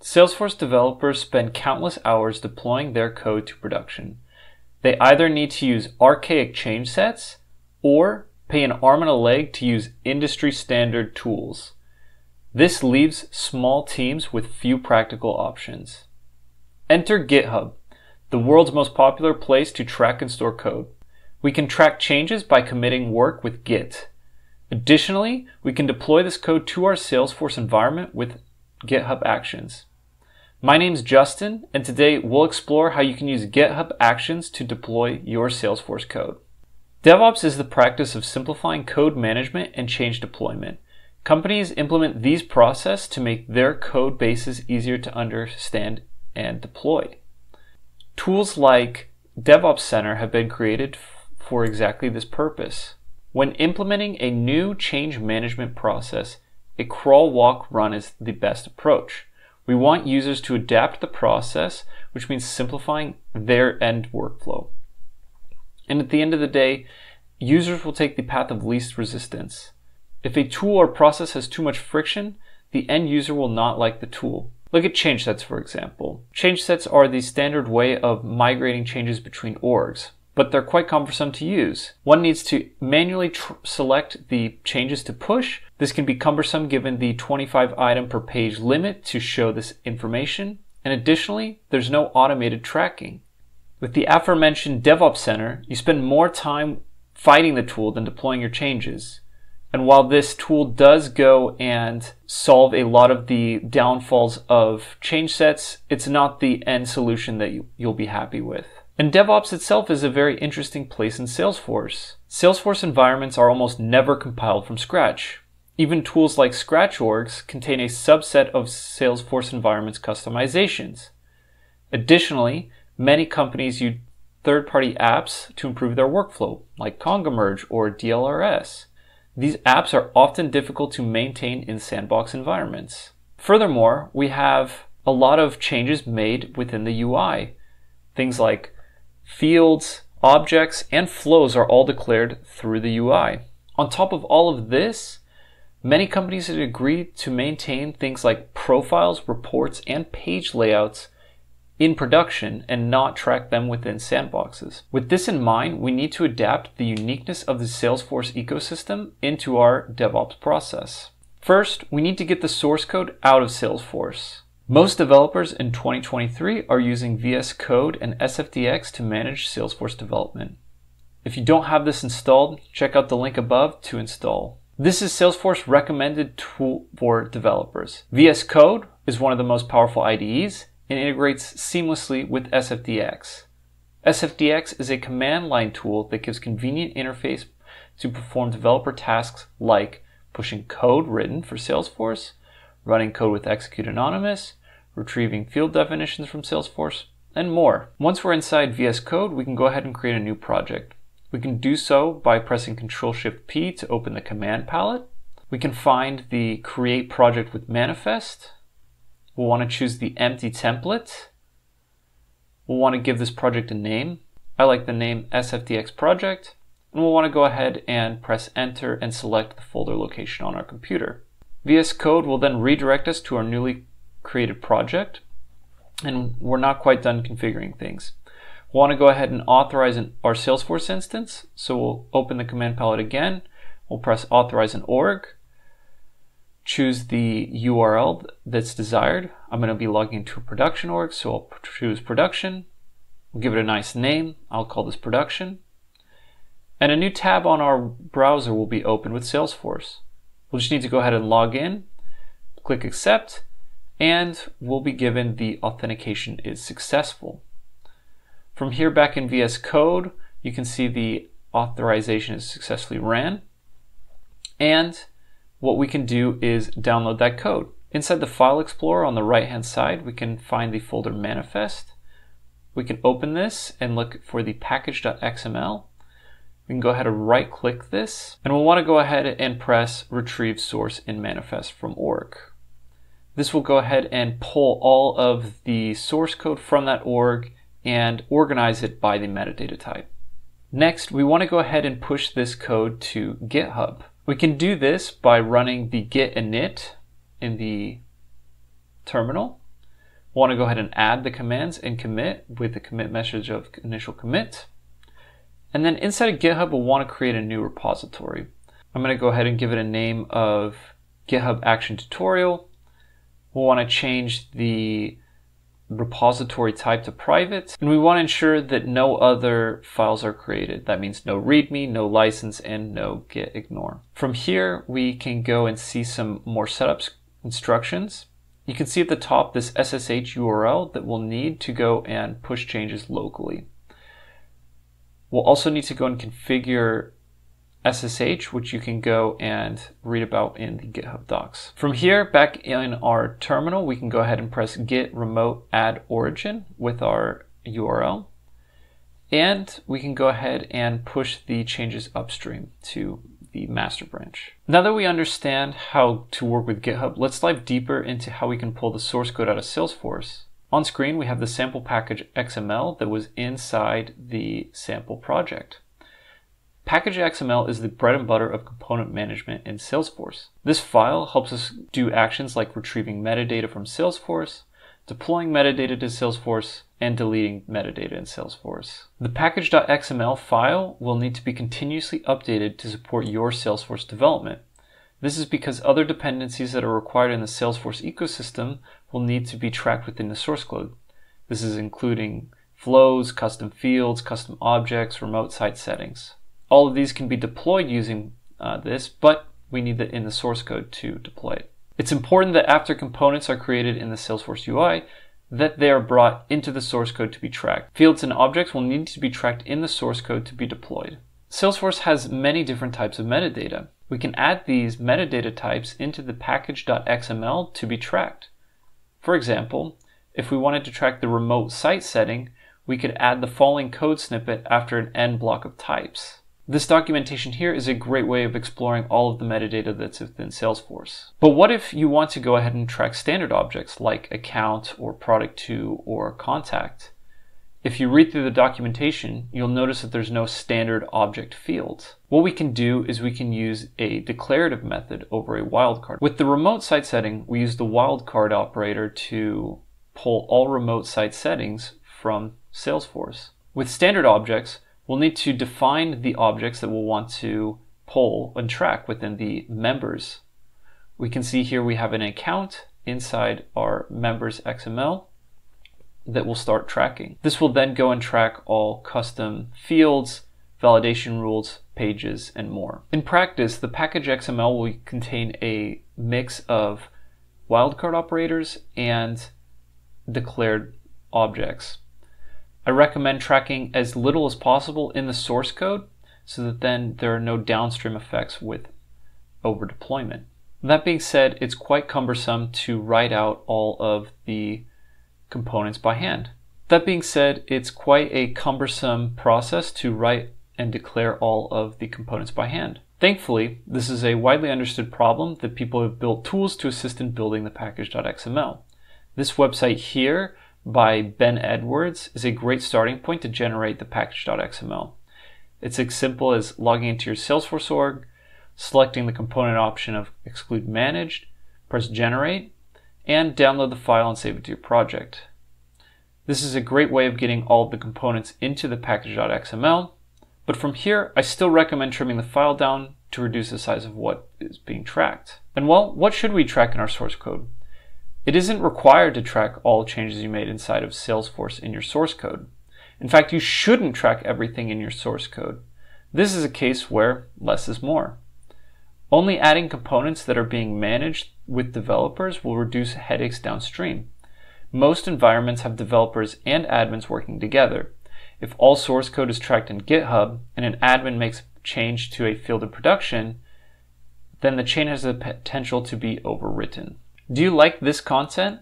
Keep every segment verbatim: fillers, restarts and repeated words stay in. Salesforce developers spend countless hours deploying their code to production. They either need to use archaic change sets or pay an arm and a leg to use industry standard tools. This leaves small teams with few practical options. Enter GitHub, the world's most popular place to track and store code. We can track changes by committing work with Git. Additionally, we can deploy this code to our Salesforce environment with GitHub Actions. My name's Justin, and today we'll explore how you can use GitHub Actions to deploy your Salesforce code. DevOps is the practice of simplifying code management and change deployment. Companies implement these processes to make their code bases easier to understand and deploy. Tools like DevOps Center have been created for exactly this purpose. When implementing a new change management process, a crawl, walk, run is the best approach. We want users to adapt the process, which means simplifying their end workflow. And at the end of the day, users will take the path of least resistance. If a tool or process has too much friction, the end user will not like the tool. Look at change sets, for example. Change sets are the standard way of migrating changes between orgs, but they're quite cumbersome to use. One needs to manually tr select the changes to push. This can be cumbersome given the twenty-five item per page limit to show this information. And additionally, there's no automated tracking. With the aforementioned DevOps Center, you spend more time fighting the tool than deploying your changes. And while this tool does go and solve a lot of the downfalls of change sets, it's not the end solution that you, you'll be happy with. And DevOps itself is a very interesting place in Salesforce. Salesforce environments are almost never compiled from scratch. Even tools like Scratch Orgs contain a subset of Salesforce environments customizations. Additionally, many companies use third-party apps to improve their workflow, like Conga Merge or D L R S. These apps are often difficult to maintain in sandbox environments. Furthermore, we have a lot of changes made within the U I. Things like fields, objects, and flows are all declared through the U I. On top of all of this, many companies have agreed to maintain things like profiles, reports, and page layouts in production and not track them within sandboxes. With this in mind, we need to adapt the uniqueness of the Salesforce ecosystem into our DevOps process. First, we need to get the source code out of Salesforce. Most developers in twenty twenty-three are using V S Code and S F D X to manage Salesforce development. If you don't have this installed, check out the link above to install. This is Salesforce's recommended tool for developers. V S Code is one of the most powerful I D Es and integrates seamlessly with S F D X. S F D X is a command line tool that gives convenient interface to perform developer tasks like pushing code written for Salesforce, running code with execute anonymous, retrieving field definitions from Salesforce, and more. Once we're inside V S Code, we can go ahead and create a new project. We can do so by pressing control shift P to open the command palette. We can find the create project with manifest. We'll want to choose the empty template. We'll want to give this project a name. I like the name S F D X project. And we'll want to go ahead and press enter and select the folder location on our computer. V S Code will then redirect us to our newly created project, and we're not quite done configuring things. We'll want to go ahead and authorize an, our Salesforce instance, so we'll open the command palette again, we'll press authorize an org, choose the U R L that's desired. I'm going to be logging into a production org, so I'll choose production, we'll give it a nice name, I'll call this production, and a new tab on our browser will be opened with Salesforce. We'll just need to go ahead and log in, click accept, and we'll be given the authentication is successful. From here back in V S Code, you can see the authorization is successfully ran. And what we can do is download that code. Inside the File Explorer on the right-hand side, we can find the folder manifest. We can open this and look for the package dot X M L. We can go ahead and right click this, and we'll want to go ahead and press retrieve source in manifest from org. This will go ahead and pull all of the source code from that org and organize it by the metadata type. Next, we want to go ahead and push this code to GitHub. We can do this by running the git init in the terminal. want to go ahead and add the commands and commit with the commit message of initial commit. And then inside of GitHub, we'll want to create a new repository. I'm going to go ahead and give it a name of GitHub Action Tutorial. We'll want to change the repository type to private, and we want to ensure that no other files are created. That means no README, no license, and no git ignore. From here, we can go and see some more setup instructions. You can see at the top this S S H U R L that we'll need to go and push changes locally. We'll also need to go and configure S S H, which you can go and read about in the GitHub docs. From here, back in our terminal, we can go ahead and press git remote add origin with our U R L. And we can go ahead and push the changes upstream to the master branch. Now that we understand how to work with GitHub, let's dive deeper into how we can pull the source code out of Salesforce. On screen, we have the sample package X M L that was inside the sample project. Package.xml is the bread and butter of component management in Salesforce. This file helps us do actions like retrieving metadata from Salesforce, deploying metadata to Salesforce, and deleting metadata in Salesforce. The package.xml file will need to be continuously updated to support your Salesforce development. This is because other dependencies that are required in the Salesforce ecosystem will need to be tracked within the source code. This is including flows, custom fields, custom objects, remote site settings. All of these can be deployed using uh, this, but we need that in the source code to deploy it. It's important that after components are created in the Salesforce U I, that they are brought into the source code to be tracked. Fields and objects will need to be tracked in the source code to be deployed. Salesforce has many different types of metadata. We can add these metadata types into the package.xml to be tracked. For example, if we wanted to track the remote site setting, we could add the following code snippet after an end block of types. This documentation here is a great way of exploring all of the metadata that's within Salesforce. But what if you want to go ahead and track standard objects like account or product to or contact? If you read through the documentation, you'll notice that there's no standard object field. What we can do is we can use a declarative method over a wildcard. With the remote site setting, we use the wildcard operator to pull all remote site settings from Salesforce. With standard objects, we'll need to define the objects that we'll want to pull and track within the members. We can see here we have an account inside our members X M L that will start tracking. This will then go and track all custom fields, validation rules, pages, and more. In practice, the package X M L will contain a mix of wildcard operators and declared objects. I recommend tracking as little as possible in the source code so that then there are no downstream effects with overdeployment. That being said, it's quite cumbersome to write out all of the components by hand. That being said, it's quite a cumbersome process to write and declare all of the components by hand. Thankfully, this is a widely understood problem that people have built tools to assist in building the package.xml. This website here by Ben Edwards is a great starting point to generate the package.xml. It's as simple as logging into your Salesforce org, selecting the component option of exclude managed, press generate, and download the file and save it to your project. This is a great way of getting all of the components into the package.xml, but from here, I still recommend trimming the file down to reduce the size of what is being tracked. And well, what should we track in our source code? It isn't required to track all changes you made inside of Salesforce in your source code. In fact, you shouldn't track everything in your source code. This is a case where less is more. Only adding components that are being managed with developers will reduce headaches downstream. Most environments have developers and admins working together. If all source code is tracked in GitHub and an admin makes a change to a field in production, then the chain has the potential to be overwritten. Do you like this content?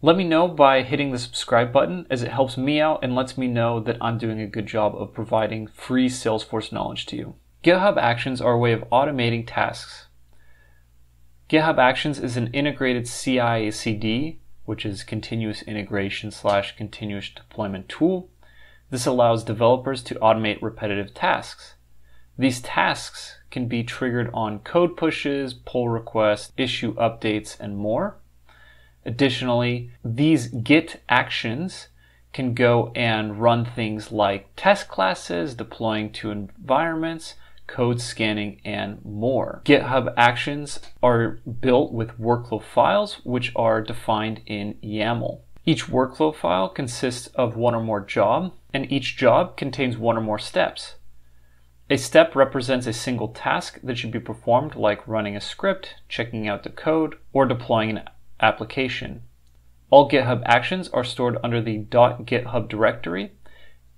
Let me know by hitting the subscribe button, as it helps me out and lets me know that I'm doing a good job of providing free Salesforce knowledge to you. GitHub Actions are a way of automating tasks. GitHub Actions is an integrated C I C D, which is continuous integration slash continuous deployment tool. This allows developers to automate repetitive tasks. These tasks can be triggered on code pushes, pull requests, issue updates, and more. Additionally, these Git actions can go and run things like test classes, deploying to environments, code scanning, and more. GitHub Actions are built with workflow files, which are defined in YAML. Each workflow file consists of one or more job, and each job contains one or more steps. A step represents a single task that should be performed, like running a script, checking out the code, or deploying an application. All GitHub Actions are stored under the .github directory,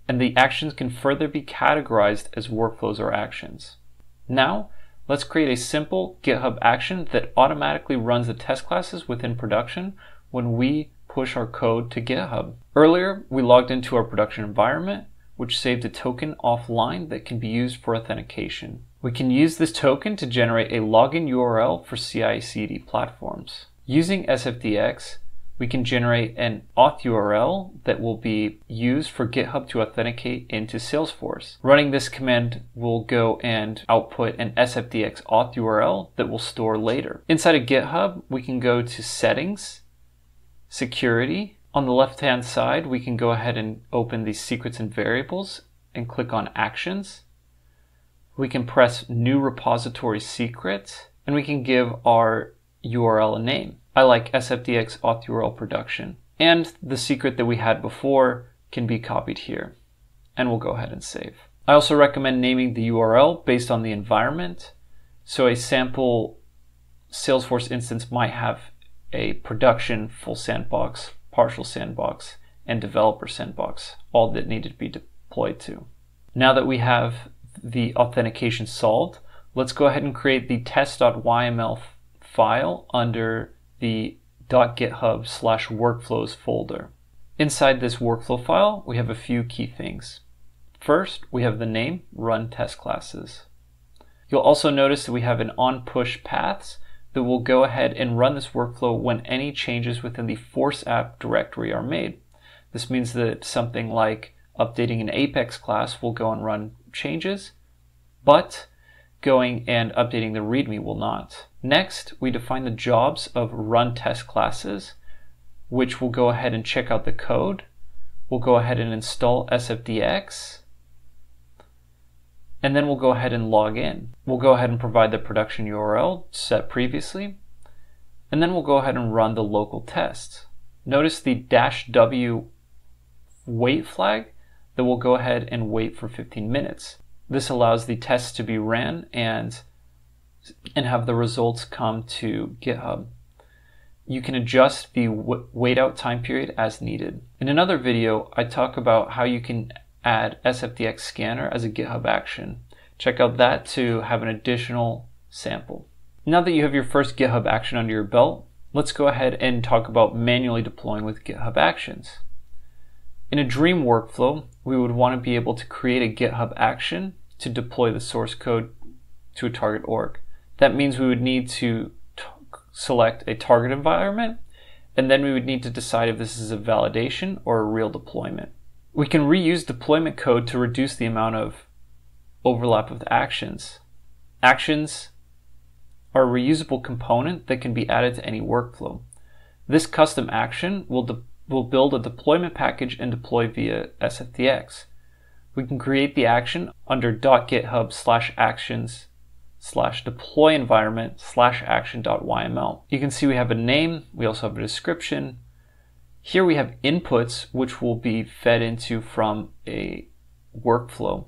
and the actions can further be categorized as workflows or actions. Now, let's create a simple GitHub action that automatically runs the test classes within production when we push our code to GitHub. Earlier, we logged into our production environment, which saved a token offline that can be used for authentication. We can use this token to generate a login U R L for C I C D platforms. Using S F D X, we can generate an auth U R L that will be used for GitHub to authenticate into Salesforce. Running this command will go and output an S F D X auth U R L that we'll store later. Inside of GitHub, we can go to Settings, Security. On the left-hand side, we can go ahead and open the Secrets and Variables and click on Actions. We can press New Repository Secrets, and we can give our U R L a name. I like S F D X auth U R L production, and the secret that we had before can be copied here, and we'll go ahead and save. I also recommend naming the U R L based on the environment. So a sample Salesforce instance might have a production full sandbox, partial sandbox, and developer sandbox, all that needed to be deployed to. Now that we have the authentication solved, let's go ahead and create the test.yml file under the .github slash workflows folder. Inside this workflow file, we have a few key things. First, we have the name run test classes. You'll also notice that we have an on push paths that will go ahead and run this workflow when any changes within the force app directory are made. This means that something like updating an Apex class will go and run changes, but going and updating the README will not. Next, we define the jobs of run test classes, which will go ahead and check out the code. We'll go ahead and install S F D X, and then we'll go ahead and log in. We'll go ahead and provide the production U R L set previously, and then we'll go ahead and run the local tests. Notice the dash W wait flag that will go ahead and wait for fifteen minutes. This allows the tests to be ran and and have the results come to GitHub. You can adjust the wait out time period as needed. In another video, I talk about how you can add S F D X Scanner as a GitHub action. Check out that to have an additional sample. Now that you have your first GitHub action under your belt, let's go ahead and talk about manually deploying with GitHub Actions. In a dream workflow, we would want to be able to create a GitHub action to deploy the source code to a target org. That means we would need to select a target environment, and then we would need to decide if this is a validation or a real deployment. We can reuse deployment code to reduce the amount of overlap of the actions. Actions are a reusable component that can be added to any workflow. This custom action will de will build a deployment package and deploy via S F D X. We can create the action under .github slash actions slash deploy environment slash action.yml. You can see we have a name, we also have a description. Here we have inputs which will be fed into from a workflow.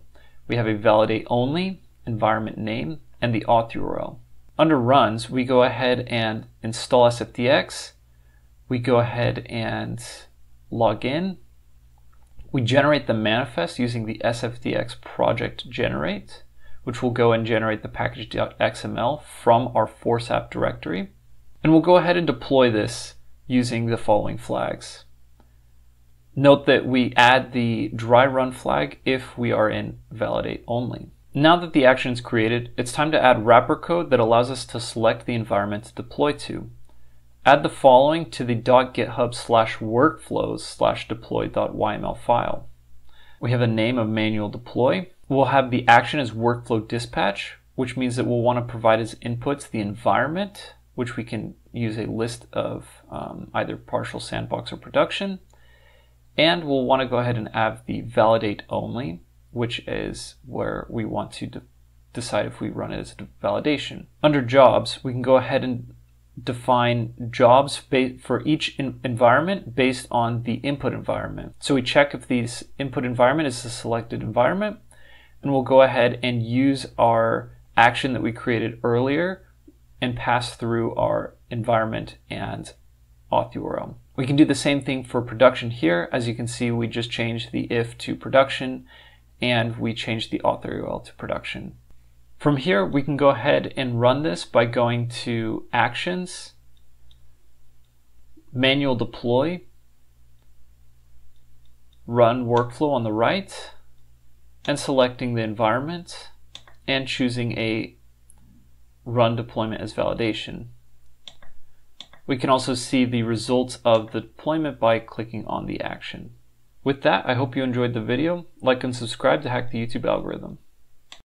We have a validate only, environment name, and the auth U R L. Under runs, we go ahead and install S F D X, we go ahead and log in, we generate the manifest using the S F D X project generate, which will go and generate the package.xml from our force app directory. And we'll go ahead and deploy this using the following flags. Note that we add the dry run flag if we are in validate only. Now that the action is created, it's time to add wrapper code that allows us to select the environment to deploy to. Add the following to the .github slash workflows slash deploy.yml file. We have a name of manual deploy. We'll have the action as workflow dispatch, which means that we'll want to provide as inputs the environment, which we can use a list of um, either partial, sandbox, or production. And we'll want to go ahead and have the validate only, which is where we want to de decide if we run it as a validation. Under jobs, we can go ahead and define jobs for each in environment based on the input environment. So we check if this input environment is the selected environment, and we'll go ahead and use our action that we created earlier and pass through our environment and auth U R L. We can do the same thing for production here. As you can see, we just changed the if to production, and we changed the author U R L to production. From here, we can go ahead and run this by going to Actions, Manual Deploy, Run Workflow on the right, and selecting the environment and choosing a Run Deployment as Validation. We can also see the results of the deployment by clicking on the action. With that, I hope you enjoyed the video. Like and subscribe to hack the YouTube algorithm.